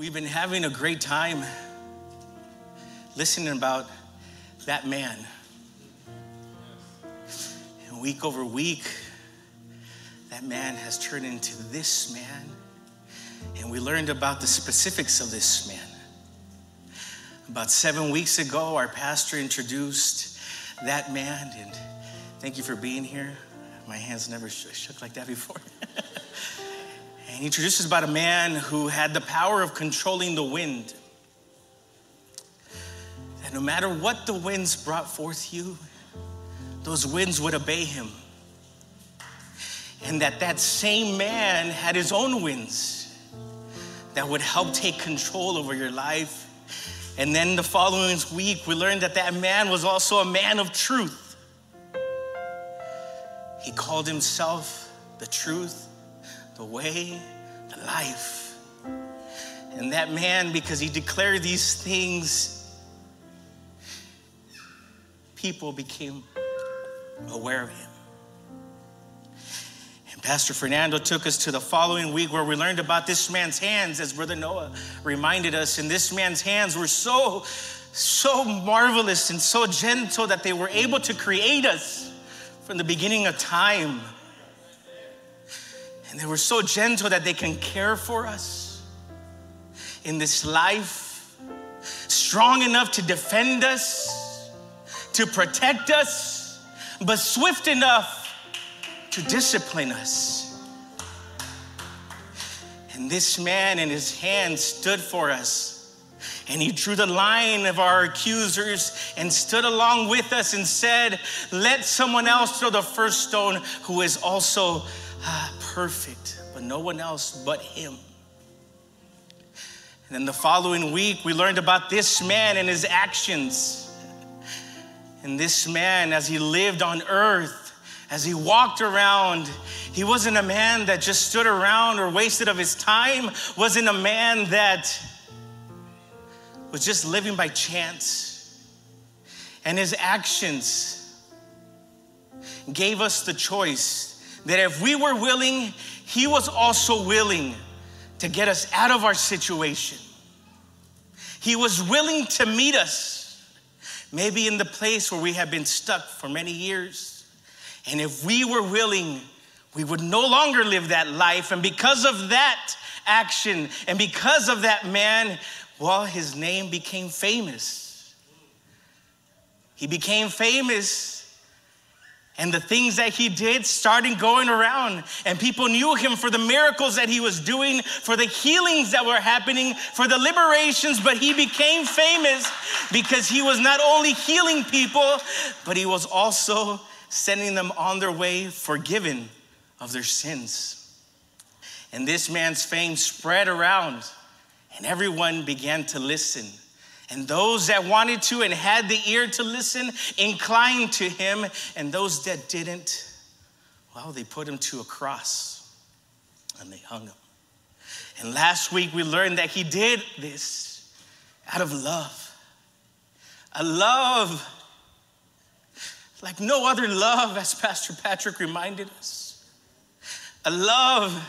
We've been having a great time listening about that man. And week over week, that man has turned into this man. And we learned about the specifics of this man. About 7 weeks ago, our pastor introduced that man. And thank you for being here. My hands never shook like that before. And he introduces about a man who had the power of controlling the wind. That no matter what the winds brought forth you, those winds would obey him. And that same man had his own winds that would help take control over your life. And then the following week, we learned that man was also a man of truth. He called himself the truth, the way, the life. And that man, because he declared these things, people became aware of him. Pastor Fernando took us to the following week where we learned about this man's hands, as Brother Noah reminded us. And this man's hands were so marvelous and so gentle that they were able to create us from the beginning of time. And they were so gentle that they can care for us in this life, strong enough to defend us, to protect us, but swift enough to discipline us. And this man in his hand stood for us. And he drew the line of our accusers and stood along with us and said, let someone else throw the first stone who is also perfect, but no one else but him. And then the following week, we learned about this man and his actions. And this man, as he lived on earth, as he walked around, he wasn't a man that just stood around or wasted of his time, wasn't a man that was just living by chance. And his actions gave us the choice that if we were willing, he was also willing to get us out of our situation. He was willing to meet us, maybe in the place where we have been stuck for many years. And if we were willing, we would no longer live that life. And because of that action and because of that man, well, his name became famous. He became famous. And the things that he did started going around. And people knew him for the miracles that he was doing, for the healings that were happening, for the liberations. But he became famous because he was not only healing people, but he was also sending them on their way forgiven of their sins. And this man's fame spread around, and everyone began to listen. And those that wanted to and had the ear to listen inclined to him, and those that didn't, well, they put him to a cross and they hung him. And last week we learned that he did this out of love, a love like no other love, as Pastor Patrick reminded us. A love,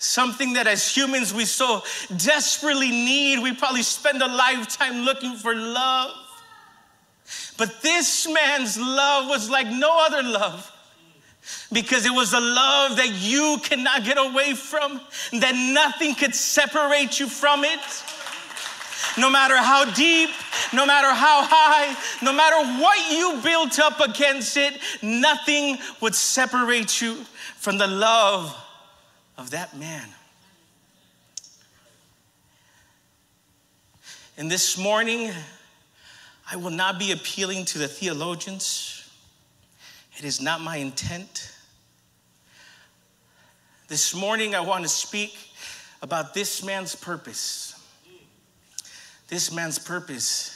something that as humans we so desperately need. We probably spend a lifetime looking for love. But this man's love was like no other love, because it was a love that you cannot get away from, that nothing could separate you from it. No matter how deep, no matter how high, no matter what you built up against it, nothing would separate you from the love of that man. And this morning, I will not be appealing to the theologians. It is not my intent. This morning, I want to speak about this man's purpose. This man's purpose.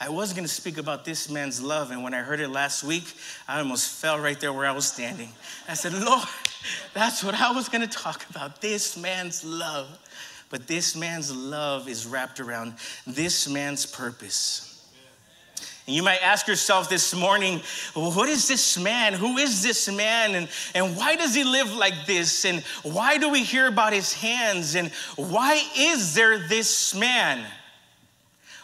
I was going to speak about this man's love, and when I heard it last week, I almost fell right there where I was standing. I said, Lord, that's what I was going to talk about, this man's love. But this man's love is wrapped around this man's purpose. And you might ask yourself this morning, what is this man? Who is this man? And why does he live like this? And why do we hear about his hands? And why is there this man?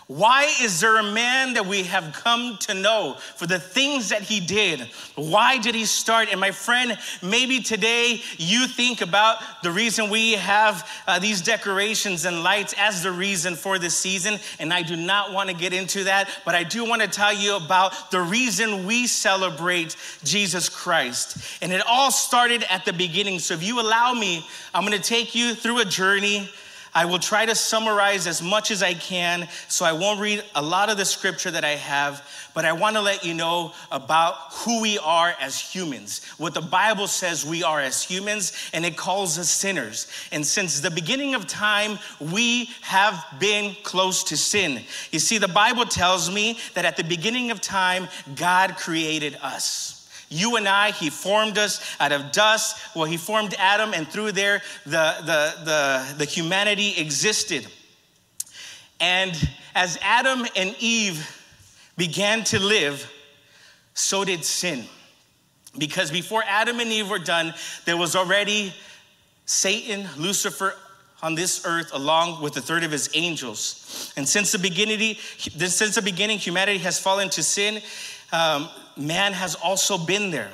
Why is there a man that we have come to know for the things that he did? Why did he start? And my friend, maybe today you think about the reason we have these decorations and lights as the reason for this season. And I do not want to get into that, but I do want to tell you about the reason we celebrate Jesus Christ. And it all started at the beginning. So if you allow me, I'm going to take you through a journey. I will try to summarize as much as I can, so I won't read a lot of the scripture that I have, but I want to let you know about who we are as humans, what the Bible says we are as humans, and it calls us sinners. And since the beginning of time, we have been close to sin. You see, the Bible tells me that at the beginning of time, God created us. You and I, he formed us out of dust. Well, he formed Adam, and through there, the humanity existed. And as Adam and Eve began to live, so did sin. Because before Adam and Eve were done, there was already Satan, Lucifer, on this earth, along with a third of his angels. And since the beginning, humanity has fallen to sin. Man has also been there.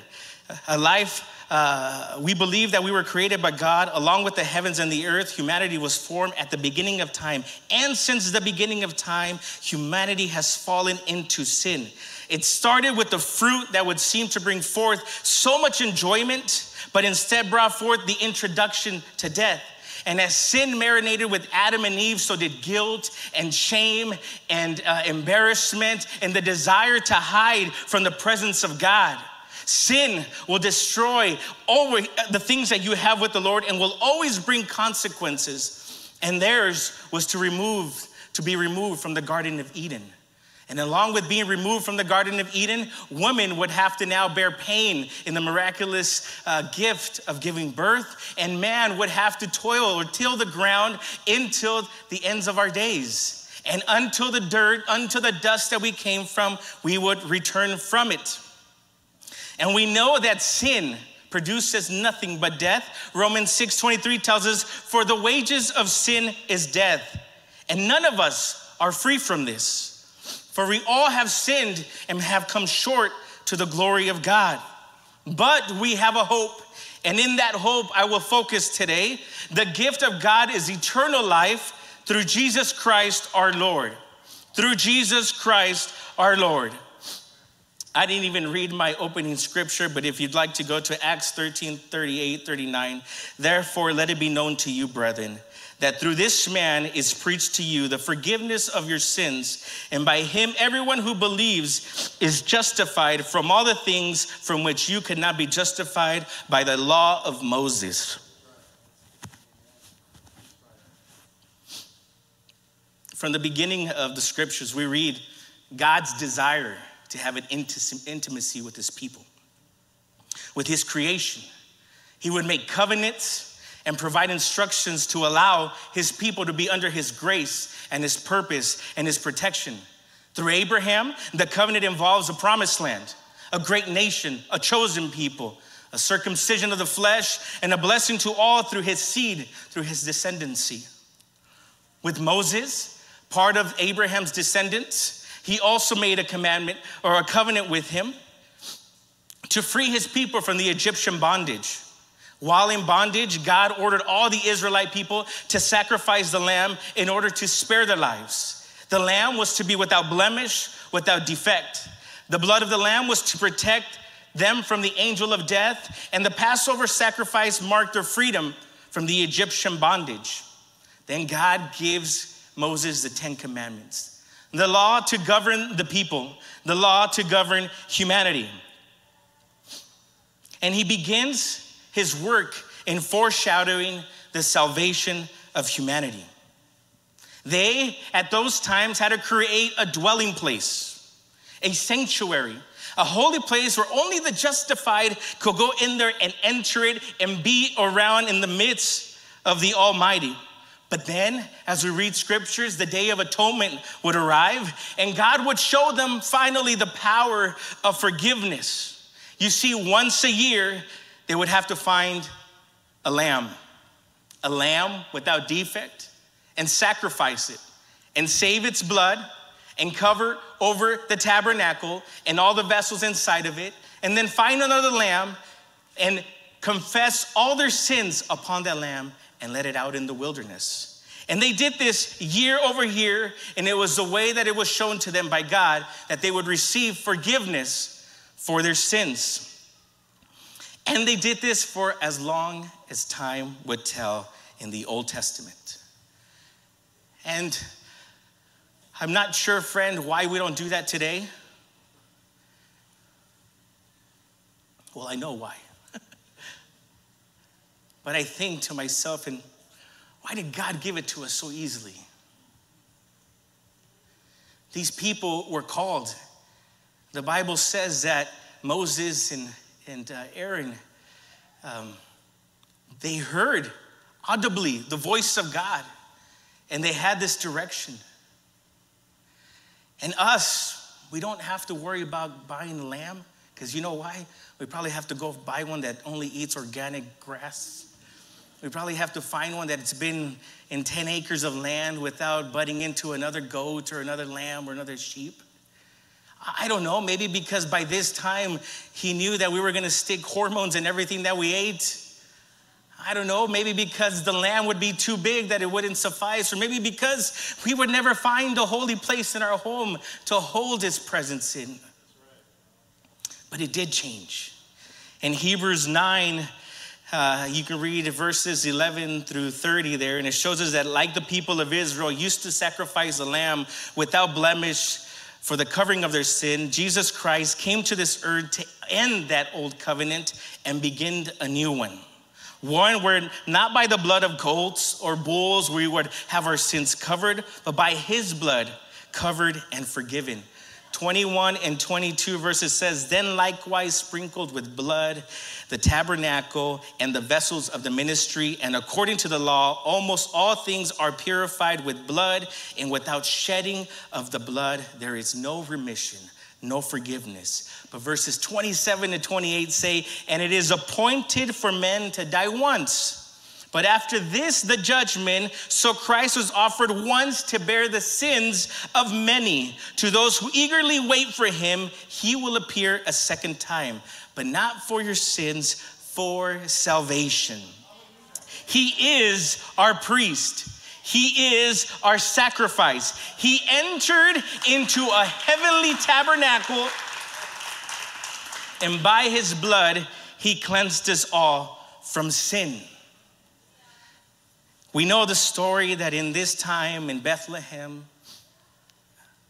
We believe that we were created by God along with the heavens and the earth. Humanity was formed at the beginning of time. And since the beginning of time, humanity has fallen into sin. It started with the fruit that would seem to bring forth so much enjoyment, but instead brought forth the introduction to death. And as sin marinated with Adam and Eve, so did guilt and shame and embarrassment and the desire to hide from the presence of God. Sin will destroy all the things that you have with the Lord and will always bring consequences. And theirs was to be removed from the Garden of Eden. And along with being removed from the Garden of Eden, women would have to now bear pain in the miraculous gift of giving birth, and man would have to toil or till the ground until the ends of our days. And until the dirt, until the dust that we came from, we would return from it. And we know that sin produces nothing but death. Romans 6:23 tells us, for the wages of sin is death. And none of us are free from this. For we all have sinned and have come short to the glory of God. But we have a hope, and in that hope I will focus today. The gift of God is eternal life through Jesus Christ our Lord. Through Jesus Christ our Lord. I didn't even read my opening scripture, but if you'd like to go to Acts 13, 38, 39. Therefore, let it be known to you, brethren, that through this man is preached to you the forgiveness of your sins, and by him everyone who believes is justified from all the things from which you could not be justified by the law of Moses. From the beginning of the scriptures, we read God's desire to have an intimacy with his people, with his creation. He would make covenants and provide instructions to allow his people to be under his grace and his purpose and his protection. Through Abraham, the covenant involves a promised land, a great nation, a chosen people, a circumcision of the flesh, and a blessing to all through his seed, through his descendancy. With Moses, part of Abraham's descendants, he also made a commandment or a covenant with him to free his people from the Egyptian bondage. While in bondage, God ordered all the Israelite people to sacrifice the lamb in order to spare their lives. The lamb was to be without blemish, without defect. The blood of the lamb was to protect them from the angel of death, and the Passover sacrifice marked their freedom from the Egyptian bondage. Then God gives Moses the Ten Commandments, the law to govern the people, the law to govern humanity. And he begins his work in foreshadowing the salvation of humanity. They, at those times, had to create a dwelling place, a sanctuary, a holy place where only the justified could go in there and enter it and be around in the midst of the Almighty. But then, as we read scriptures, the Day of Atonement would arrive, and God would show them finally the power of forgiveness. You see, once a year, they would have to find a lamb without defect, and sacrifice it, and save its blood, and cover over the tabernacle and all the vessels inside of it, and then find another lamb and confess all their sins upon that lamb and let it out in the wilderness. And they did this year over year, and it was the way that it was shown to them by God that they would receive forgiveness for their sins. And they did this for as long as time would tell in the Old Testament. And I'm not sure, friend, why we don't do that today. Well, I know why. But I think to myself, and why did God give it to us so easily? These people were called. The Bible says that Moses and Aaron, they heard audibly the voice of God, and they had this direction. And us, we don't have to worry about buying a lamb, because you know why? We probably have to go buy one that only eats organic grass. We probably have to find one that's been in 10 acres of land without butting into another goat or another lamb or another sheep. I don't know, maybe because by this time he knew that we were going to stick hormones in everything that we ate. I don't know, maybe because the lamb would be too big that it wouldn't suffice, or maybe because we would never find a holy place in our home to hold his presence in. But it did change. In Hebrews 9, you can read verses 11 through 30 there, and it shows us that like the people of Israel used to sacrifice a lamb without blemish for the covering of their sin, Jesus Christ came to this earth to end that old covenant and begin a new one. One where not by the blood of goats or bulls we would have our sins covered, but by his blood covered and forgiven. 21 and 22 verses says, then likewise sprinkled with blood the tabernacle and the vessels of the ministry, and according to the law, almost all things are purified with blood, and without shedding of the blood, there is no remission, no forgiveness. But verses 27 to 28 say, and it is appointed for men to die once, but after this, the judgment, so Christ was offered once to bear the sins of many. To those who eagerly wait for him, he will appear a second time, but not for your sins, for salvation. He is our priest. He is our sacrifice. He entered into a heavenly tabernacle, and by his blood, he cleansed us all from sin. We know the story that in this time in Bethlehem,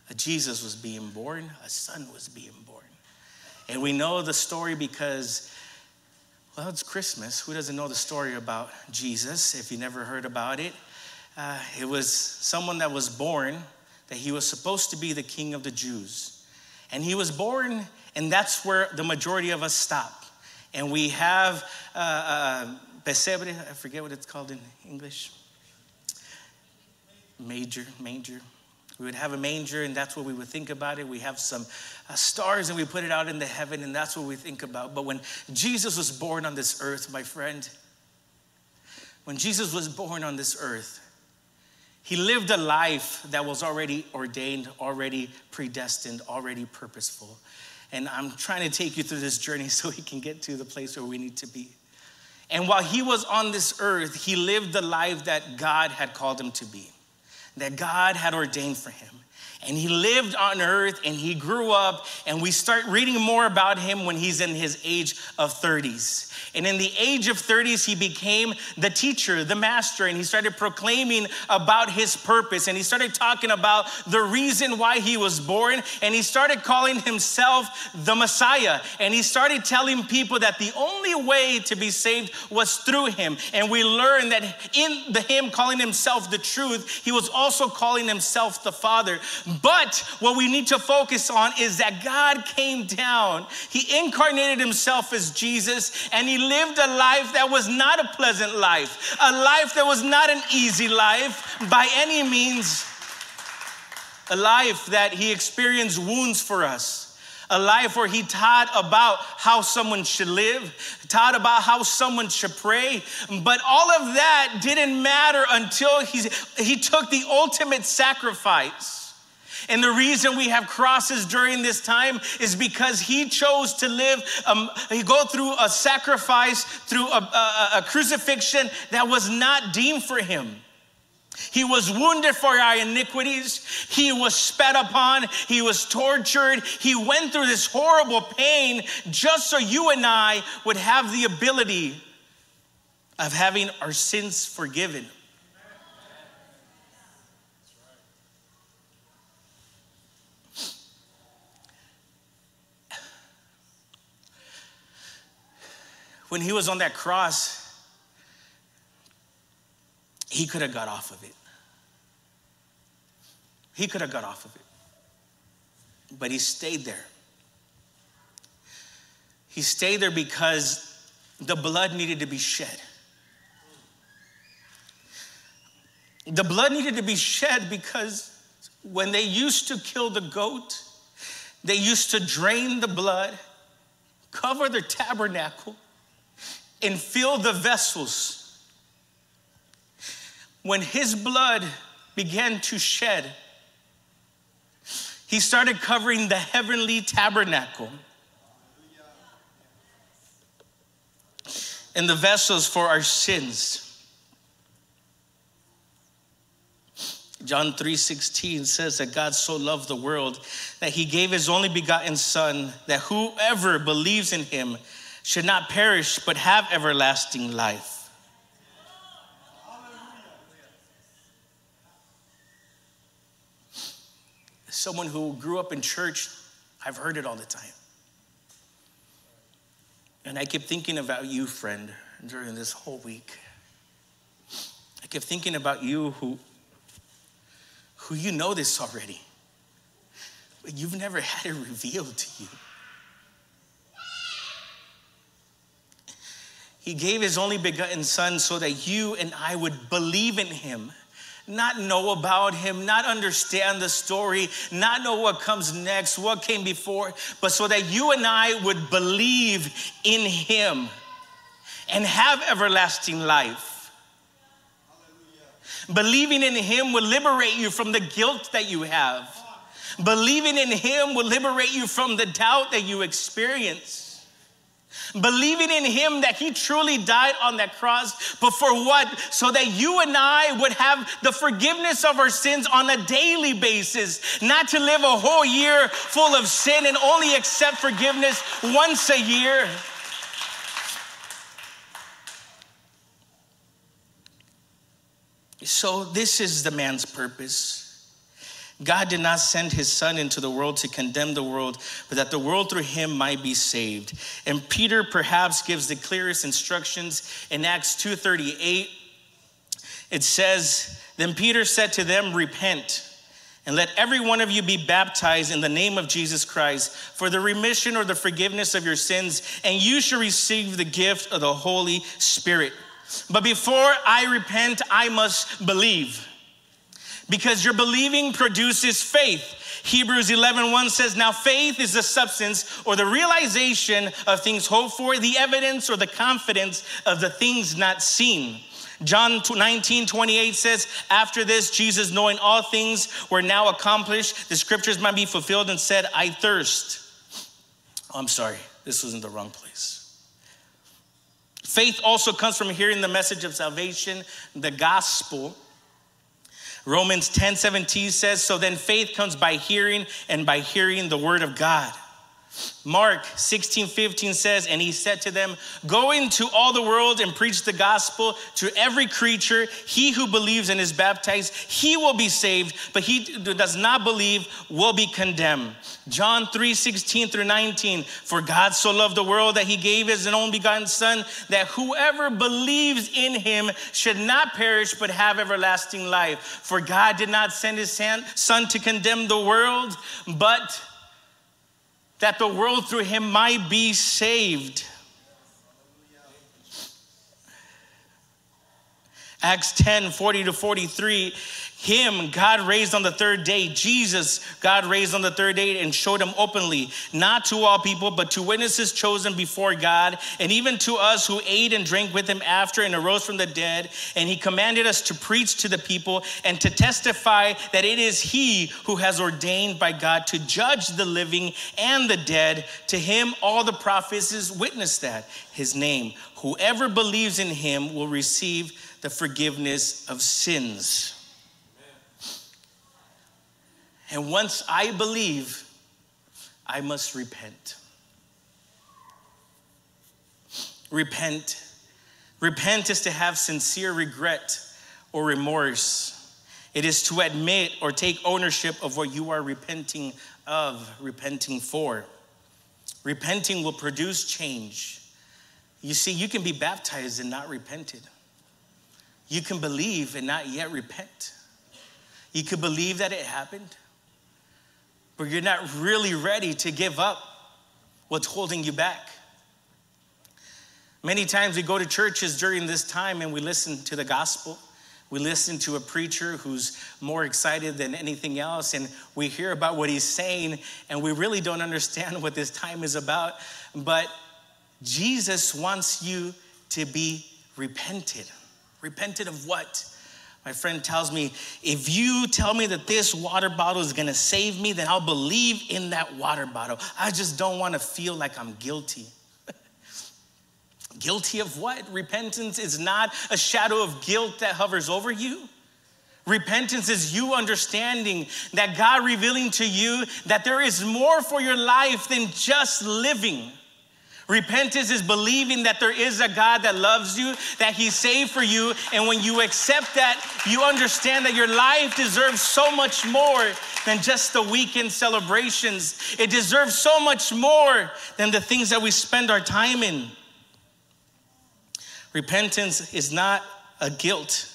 a Jesus was being born, a son was being born. And we know the story because, well, it's Christmas. Who doesn't know the story about Jesus if you never heard about it? It was someone that was born, that he was supposed to be the king of the Jews. And he was born, and that's where the majority of us stop. And we have pesebre, I forget what it's called in English. Manger. We would have a manger, and that's what we would think about it. We have some stars, and we put it out in the heaven, and that's what we think about. But when Jesus was born on this earth, my friend, when Jesus was born on this earth, he lived a life that was already ordained, already predestined, already purposeful. And I'm trying to take you through this journey so we can get to the place where we need to be. And while he was on this earth, he lived the life that God had called him to be, that God had ordained for him. And he lived on earth, and he grew up, and we start reading more about him when he's in his age of 30s. And in the age of 30s, he became the teacher, the master, and he started proclaiming about his purpose, and he started talking about the reason why he was born, and he started calling himself the Messiah, and he started telling people that the only way to be saved was through him. And we learn that in him calling himself the truth, he was also also calling himself the Father. But what we need to focus on is that God came down. He incarnated himself as Jesus, and he lived a life that was not a pleasant life, a life that was not an easy life by any means, a life that he experienced wounds for us. A life where he taught about how someone should live, taught about how someone should pray. But all of that didn't matter until he took the ultimate sacrifice. And the reason we have crosses during this time is because he chose to live, go through a sacrifice, through a crucifixion that was not deemed for him. He was wounded for our iniquities. He was spat upon. He was tortured. He went through this horrible pain just so you and I would have the ability of having our sins forgiven. When he was on that cross, he could have got off of it. He could have got off of it. But he stayed there. He stayed there because the blood needed to be shed. The blood needed to be shed because when they used to kill the goat, they used to drain the blood, cover their tabernacle, and fill the vessels. When his blood began to shed, he started covering the heavenly tabernacle and the vessels for our sins. John 3:16 says that God so loved the world that he gave his only begotten Son, that whoever believes in him should not perish but have everlasting life. Someone who grew up in church, I've heard it all the time. And I kept thinking about you, friend, during this whole week. I kept thinking about you who you know this already, but you've never had it revealed to you. He gave his only begotten Son so that you and I would believe in him. Not know about him, not understand the story, not know what comes next, what came before, but so that you and I would believe in him and have everlasting life. Hallelujah. Believing in him will liberate you from the guilt that you have. Believing in him will liberate you from the doubt that you experience. Believing in him that he truly died on that cross, but for what? So that you and I would have the forgiveness of our sins on a daily basis, not to live a whole year full of sin and only accept forgiveness once a year. So this is the man's purpose. God did not send his Son into the world to condemn the world, but that the world through him might be saved. And Peter perhaps gives the clearest instructions in Acts 2:38. It says, "Then Peter said to them, repent, and let every one of you be baptized in the name of Jesus Christ for the remission or the forgiveness of your sins, and you shall receive the gift of the Holy Spirit. But before I repent, I must believe." Because your believing produces faith. Hebrews 11:1 says, now faith is the substance or the realization of things hoped for, the evidence or the confidence of the things not seen. John 19:28 says, after this, Jesus, knowing all things were now accomplished, the scriptures might be fulfilled, and said, I thirst. Oh, I'm sorry, this was in the wrong place. Faith also comes from hearing the message of salvation, the gospel. Romans 10:17 says, so then faith comes by hearing, and by hearing the word of God. Mark 16:15 says, and he said to them, go into all the world and preach the gospel to every creature. He who believes and is baptized, he will be saved, but he who does not believe will be condemned. John 3:16-19, for God so loved the world that he gave his own begotten son, that whoever believes in him should not perish, but have everlasting life. For God did not send his son to condemn the world, but that the world through him might be saved. Acts 10:40-43, him God raised on the third day, Jesus God raised on the third day and showed him openly, not to all people, but to witnesses chosen before God, and even to us who ate and drank with him after and arose from the dead. And he commanded us to preach to the people and to testify that it is he who has ordained by God to judge the living and the dead. To him all the prophets witness that his name. Whoever believes in him will receive the forgiveness of sins. And once I believe, I must repent. Repent. Repent is to have sincere regret or remorse. It is to admit or take ownership of what you are repenting of, repenting for. Repenting will produce change. You see, you can be baptized and not repented. You can believe and not yet repent. You could believe that it happened, but you're not really ready to give up what's holding you back. Many times we go to churches during this time and we listen to the gospel. We listen to a preacher who's more excited than anything else, and we hear about what he's saying, and we really don't understand what this time is about. But Jesus wants you to be repented. Repented of what? My friend tells me, if you tell me that this water bottle is gonna save me, then I'll believe in that water bottle. I just don't wanna feel like I'm guilty. Guilty of what? Repentance is not a shadow of guilt that hovers over you. Repentance is you understanding that God revealing to you that there is more for your life than just living. Repentance is believing that there is a God that loves you, that he saved for you. And when you accept that, you understand that your life deserves so much more than just the weekend celebrations. It deserves so much more than the things that we spend our time in. Repentance is not a guilt.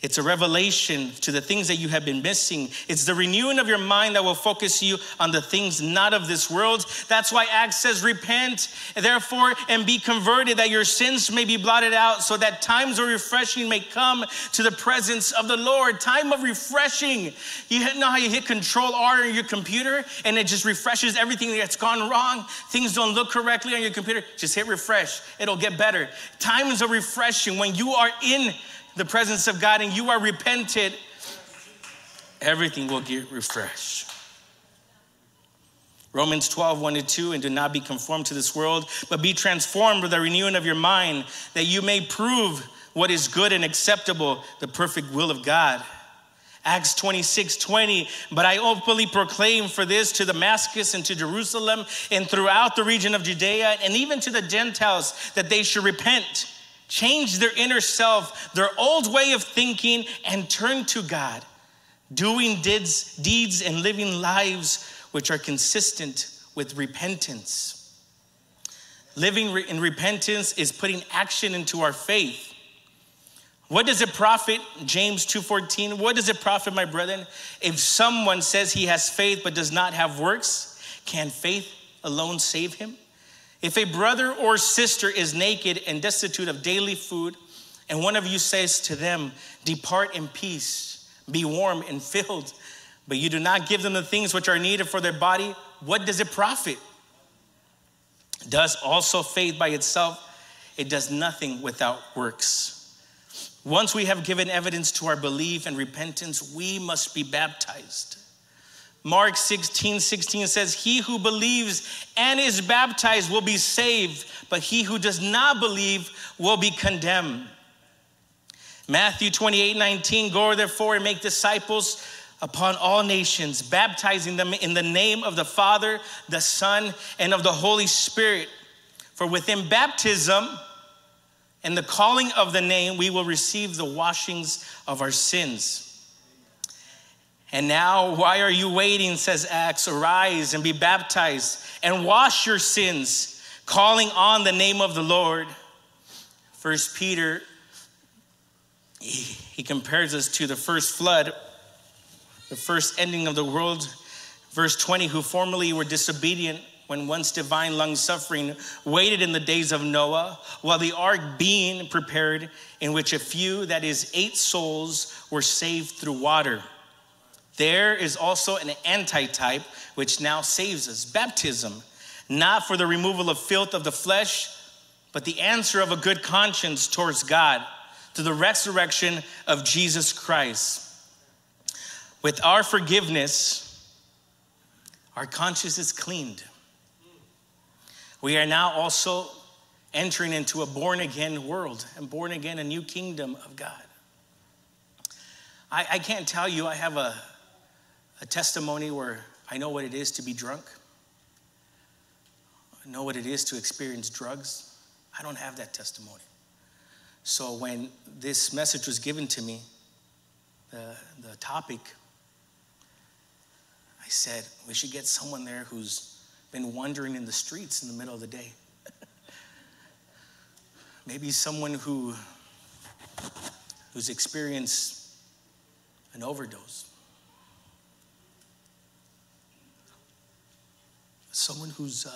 It's a revelation to the things that you have been missing. It's the renewing of your mind that will focus you on the things not of this world. That's why Acts says, repent, therefore, and be converted, that your sins may be blotted out, so that times of refreshing may come to the presence of the Lord. Time of refreshing. You know how you hit Control-R on your computer, and it just refreshes everything that's gone wrong? Things don't look correctly on your computer. Just hit refresh. It'll get better. Times of refreshing, when you are in the presence of God and you are repented, everything will get refreshed. Romans 12:1-2, and do not be conformed to this world, but be transformed with the renewing of your mind, that you may prove what is good and acceptable, the perfect will of God. Acts 26:20, but I openly proclaim for this to Damascus and to Jerusalem and throughout the region of Judea and even to the Gentiles, that they should repent. Change their inner self, their old way of thinking, and turn to God, doing deeds and living lives which are consistent with repentance. Living in repentance is putting action into our faith. What does it profit, James 2:14, what does it profit, my brethren, if someone says he has faith but does not have works? Can faith alone save him? If a brother or sister is naked and destitute of daily food, and one of you says to them, depart in peace, be warm and filled, but you do not give them the things which are needed for their body, what does it profit? Does also faith by itself, it does nothing without works. Once we have given evidence to our belief and repentance, we must be baptized. Mark 16:16 says, he who believes and is baptized will be saved, but he who does not believe will be condemned. Matthew 28:19, go therefore and make disciples upon all nations, baptizing them in the name of the Father, the Son, and of the Holy Spirit. For within baptism and the calling of the name, we will receive the washings of our sins. And now, why are you waiting, says Acts, arise and be baptized and wash your sins, calling on the name of the Lord. First Peter, he compares us to the first flood, the first ending of the world. Verse 20, who formerly were disobedient when once divine long suffering waited in the days of Noah, while the ark being prepared, in which a few, that is 8 souls, were saved through water. There is also an antitype which now saves us, baptism, not for the removal of filth of the flesh, but the answer of a good conscience towards God, through the resurrection of Jesus Christ. With our forgiveness, our conscience is cleaned. We are now also entering into a born-again world and born-again, a new kingdom of God. I can't tell you, I have a testimony where I know what it is to be drunk. I know what it is to experience drugs. I don't have that testimony. So when this message was given to me, the topic, I said, we should get someone there who's been wandering in the streets in the middle of the day. Maybe someone who's experienced an overdose. Someone whose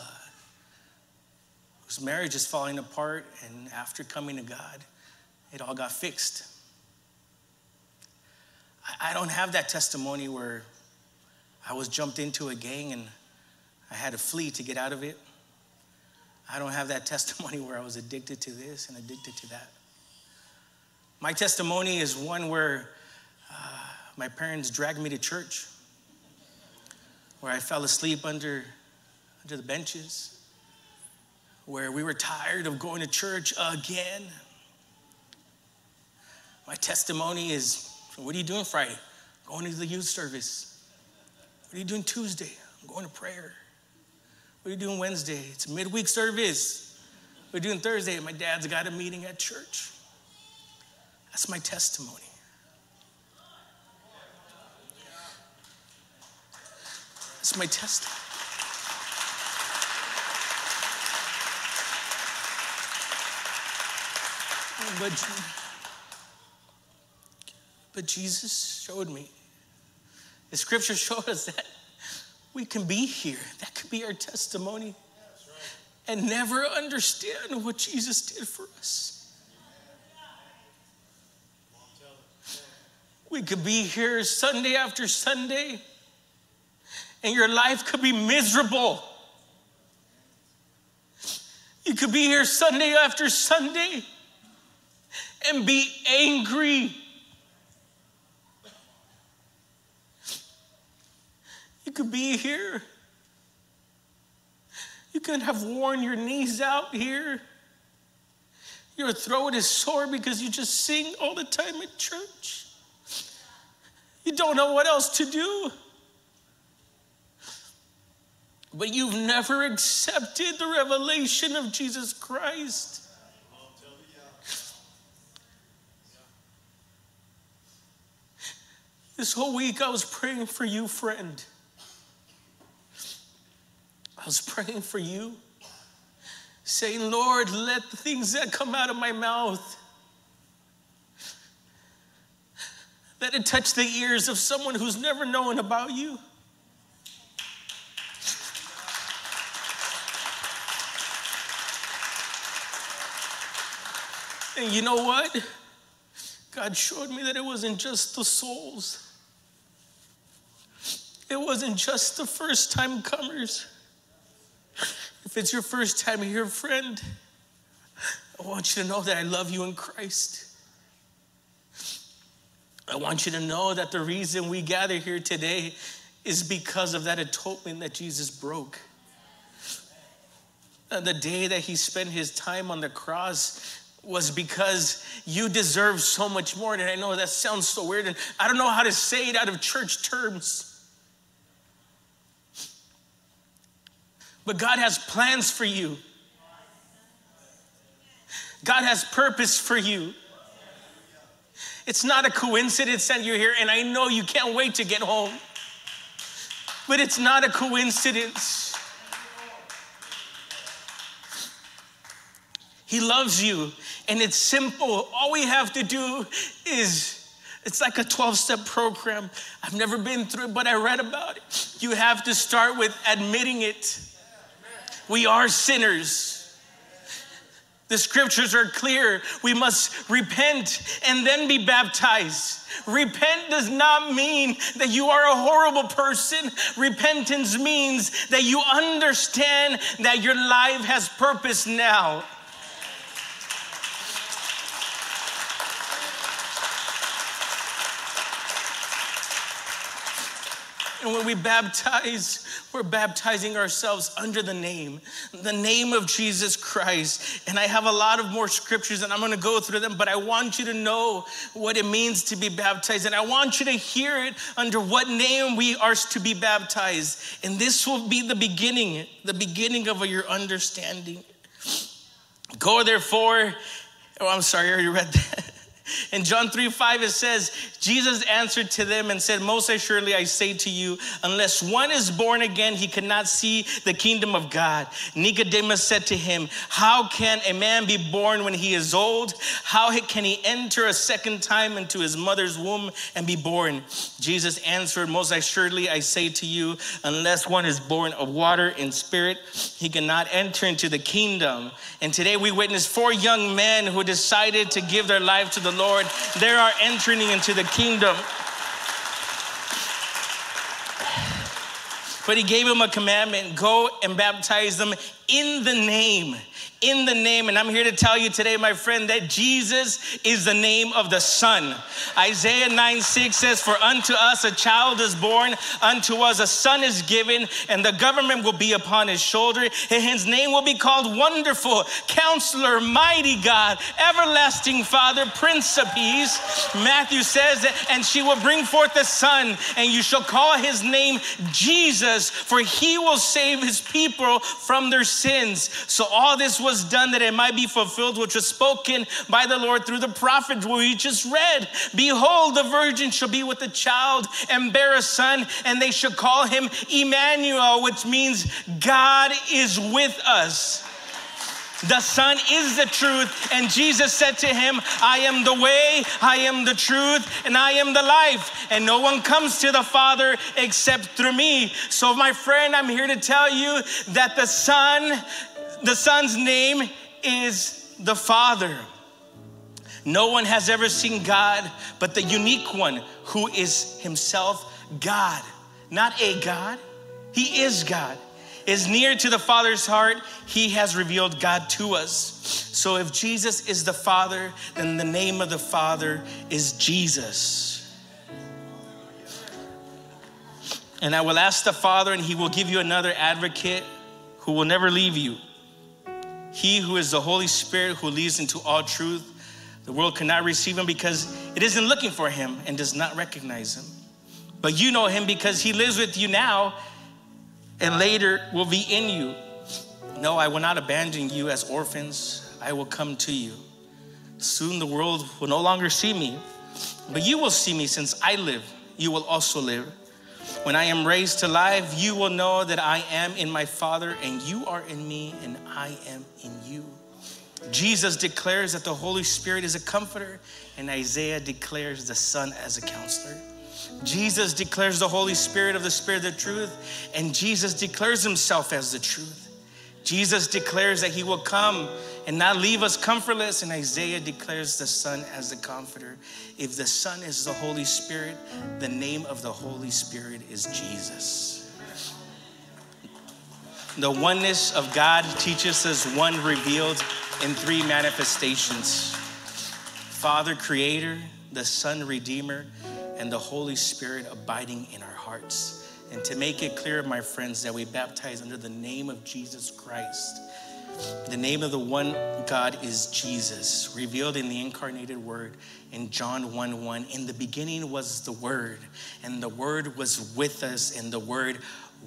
marriage is falling apart, and after coming to God, it all got fixed. I don't have that testimony where I was jumped into a gang and I had to flee to get out of it. I don't have that testimony where I was addicted to this and addicted to that. My testimony is one where my parents dragged me to church, where I fell asleep under the benches, where we were tired of going to church again. My testimony is, what are you doing Friday? Going to the youth service. What are you doing Tuesday? I'm going to prayer. What are you doing Wednesday? It's a midweek service. We're doing Thursday. My dad's got a meeting at church. That's my testimony. That's my testimony. But Jesus showed me. The scripture showed us that we can be here. That could be our testimony. Right. And never understand what Jesus did for us. Yeah. We could be here Sunday after Sunday, and your life could be miserable. You could be here Sunday after Sunday and be angry. You could be here. You could have worn your knees out here. Your throat is sore because you just sing all the time at church. You don't know what else to do. But you've never accepted the revelation of Jesus Christ. This whole week I was praying for you, friend. I was praying for you, saying, Lord, let the things that come out of my mouth, let it touch the ears of someone who's never known about you. And you know what? God showed me that it wasn't just the souls. It wasn't just the first-time comers. If it's your first time here, friend, I want you to know that I love you in Christ. I want you to know that the reason we gather here today is because of that atonement that Jesus broke. And the day that he spent his time on the cross, was because you deserve so much more. And I know that sounds so weird, and I don't know how to say it out of church terms. But God has plans for you. God has purpose for you. It's not a coincidence that you're here, and I know you can't wait to get home. But it's not a coincidence. He loves you, and it's simple. All we have to do is, it's like a 12-step program. I've never been through it, but I read about it. You have to start with admitting it. We are sinners. The scriptures are clear. We must repent and then be baptized. Repent does not mean that you are a horrible person. Repentance means that you understand that your life has purpose now. And when we baptize, we're baptizing ourselves under the name of Jesus Christ. And I have a lot of more scriptures, and I'm going to go through them, but I want you to know what it means to be baptized. And I want you to hear it under what name we are to be baptized. And this will be the beginning of your understanding. Go therefore, oh, I'm sorry, I already read that. In John 3:5, it says, Jesus answered to them and said, most assuredly I say to you, unless one is born again, he cannot see the kingdom of God. Nicodemus said to him, how can a man be born when he is old? How can he enter a second time into his mother's womb and be born? Jesus answered, most assuredly I say to you, unless one is born of water and spirit, he cannot enter into the kingdom. And today we witness 4 young men who decided to give their life to the Lord. They are entering into the kingdom. But he gave him a commandment, go and baptize them in the name. In the name. And I'm here to tell you today, my friend, that Jesus is the name of the Son. Isaiah 9:6 says, for unto us a child is born, unto us a son is given, and the government will be upon his shoulder. And his name will be called Wonderful, Counselor, Mighty God, Everlasting Father, Prince of Peace. Matthew says, and she will bring forth a son, and you shall call his name Jesus, for he will save his people from their sins. So all this was done that it might be fulfilled, which was spoken by the Lord through the prophets, where we just read, behold, the virgin shall be with a child and bear a son, and they shall call him Emmanuel, which means God is with us. The Son is the truth. And Jesus said to him, I am the way, I am the truth, and I am the life. And no one comes to the Father except through me. So my friend, I'm here to tell you that the Son's name is the Father. No one has ever seen God, but the unique one who is himself God. Not a God, he is God. Is near to the Father's heart, he has revealed God to us. So if Jesus is the Father, then the name of the Father is Jesus. And I will ask the Father, and he will give you another advocate who will never leave you. He who is the Holy Spirit, who leads into all truth. The world cannot receive him because it isn't looking for him and does not recognize him. But you know him because he lives with you now and later will be in you. No, I will not abandon you as orphans. I will come to you. Soon the world will no longer see me, but you will see me, since I live, you will also live. When I am raised to life, you will know that I am in my Father, and you are in me, and I am in you. Jesus declares that the Holy Spirit is a comforter, and Isaiah declares the Son as a counselor. Jesus declares the Holy Spirit of the Spirit of the truth, and Jesus declares himself as the truth. Jesus declares that he will come and not leave us comfortless, and Isaiah declares the Son as the comforter. If the Son is the Holy Spirit, the name of the Holy Spirit is Jesus. The oneness of God teaches us one revealed in 3 manifestations: Father, Creator; the Son, Redeemer; and the Holy Spirit abiding in our hearts. And to make it clear, my friends, that we baptize under the name of Jesus Christ. The name of the one God is Jesus, revealed in the incarnated word in John 1:1. In the beginning was the word, and the word was with us, and the word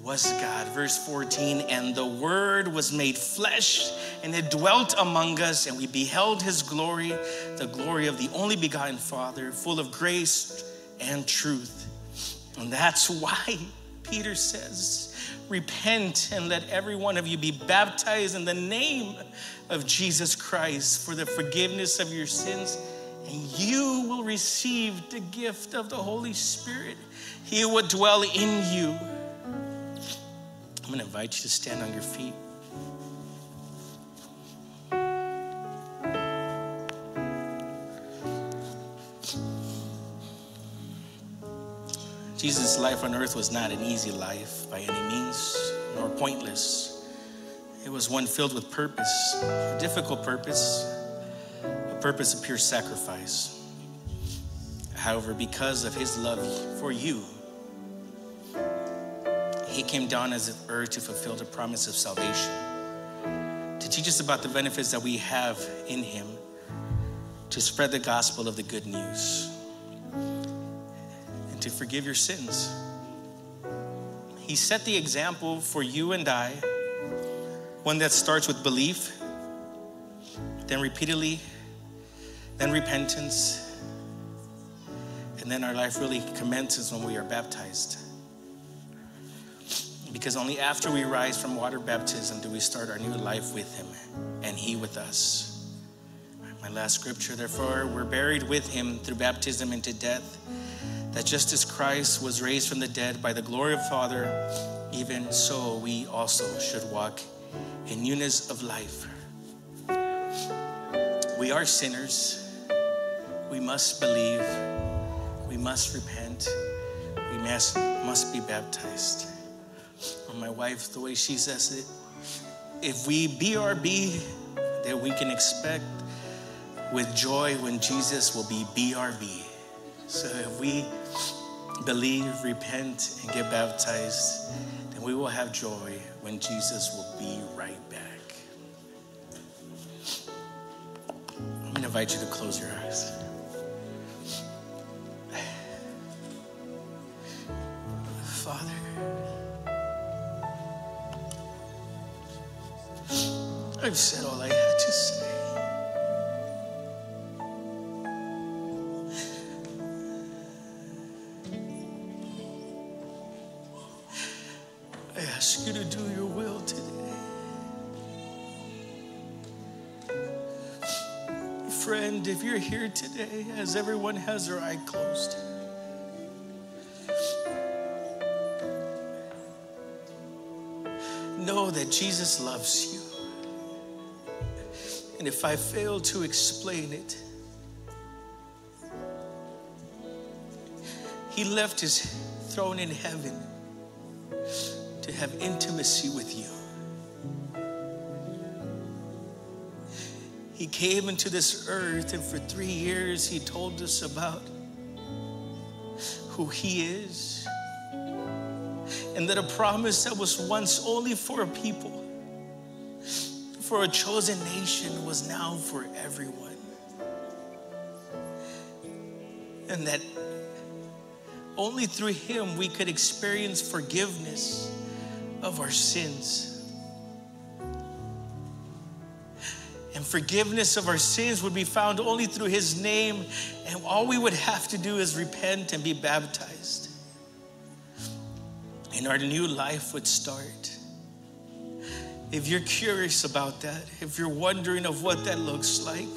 was God. Verse 14, and the word was made flesh, and it dwelt among us, and we beheld his glory, the glory of the only begotten Father, full of grace and truth. And that's why Peter says, repent and let every one of you be baptized in the name of Jesus Christ for the forgiveness of your sins, and you will receive the gift of the Holy Spirit. He will dwell in you. I'm going to invite you to stand on your feet. Jesus' life on earth was not an easy life by any means, nor pointless. It was one filled with purpose, a difficult purpose, a purpose of pure sacrifice. However, because of his love for you, he came down as an earth to fulfill the promise of salvation, to teach us about the benefits that we have in him, to spread the gospel of the good news, to forgive your sins. He set the example for you and I, one that starts with belief, then repeatedly, then repentance, and then our life really commences when we are baptized. Because only after we rise from water baptism do we start our new life with him and he with us. My last scripture, therefore, we're buried with him through baptism into death, that just as Christ was raised from the dead by the glory of the Father, even so we also should walk in newness of life. We are sinners. We must believe. We must repent. We must be baptized. Or my wife, the way she says it, if we BRB, then we can expect with joy when Jesus will be BRB. So if we believe, repent, and get baptized, then we will have joy when Jesus will be right back. I'm going to invite you to close your eyes. Father, I've said all I had to say. You to do your will today. Friend, if you're here today, as everyone has their eye closed, know that Jesus loves you. And if I fail to explain it, he left his throne in heaven to have intimacy with you. He came into this earth, and for 3 years he told us about who he is, and that a promise that was once only for a people, for a chosen nation, was now for everyone. And that only through him we could experience forgiveness of our sins. And forgiveness of our sins would be found only through his name, and all we would have to do is repent and be baptized. And our new life would start. If you're curious about that, if you're wondering of what that looks like,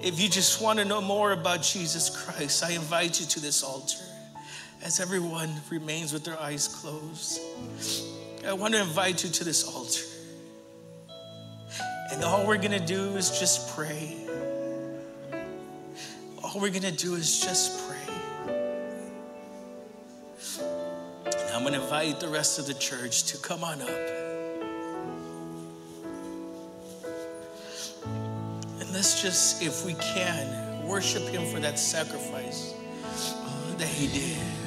if you just want to know more about Jesus Christ, I invite you to this altar. As everyone remains with their eyes closed, I want to invite you to this altar. And all we're going to do is just pray. All we're going to do is just pray. And I'm going to invite the rest of the church to come on up. And let's just, if we can, worship him for that sacrifice that he did.